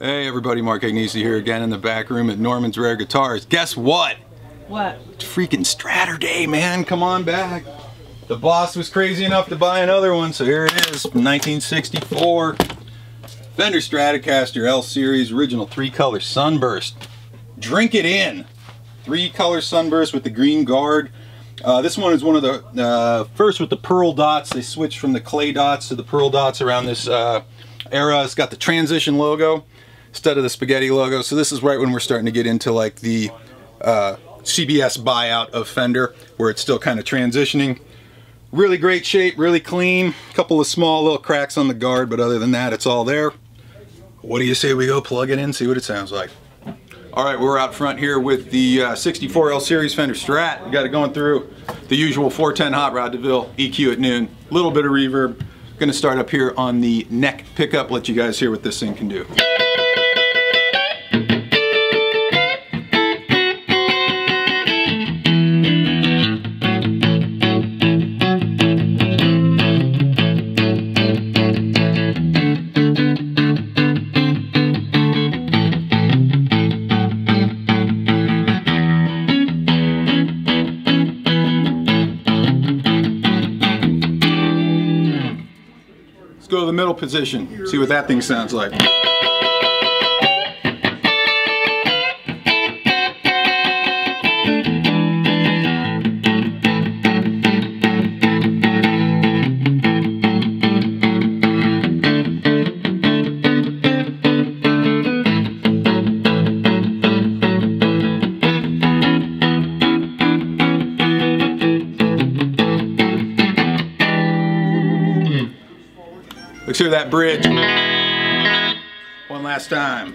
Hey everybody, Mark Agnesi here again in the back room at Norman's Rare Guitars. Guess what? What? It's freaking Stratter Day, man. Come on back. The boss was crazy enough to buy another one, so here it is, 1964. Fender Stratocaster L-Series, original three-color sunburst. Drink it in. Three-color sunburst with the green guard. This one is one of the, first with the pearl dots. They switched from the clay dots to the pearl dots around this era. It's got the transition logo instead of the spaghetti logo. So this is right when we're starting to get into like the CBS buyout of Fender, where it's still kind of transitioning. Really great shape, really clean. A couple of small little cracks on the guard, but other than that, it's all there. What do you say we go plug it in, see what it sounds like? All right, we're out front here with the 64 L-Series Fender Strat. We got it going through the usual 410 Hot Rod DeVille, EQ at noon, a little bit of reverb. Gonna start up here on the neck pickup, let you guys hear what this thing can do. Go to the middle position, see what that thing sounds like. Let's hear that bridge one last time.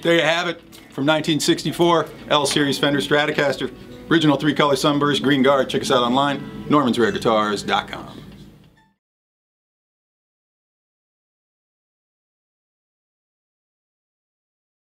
There you have it, from 1964, L-Series Fender Stratocaster, original three-color sunburst, green guard. Check us out online, normansrareguitars.com.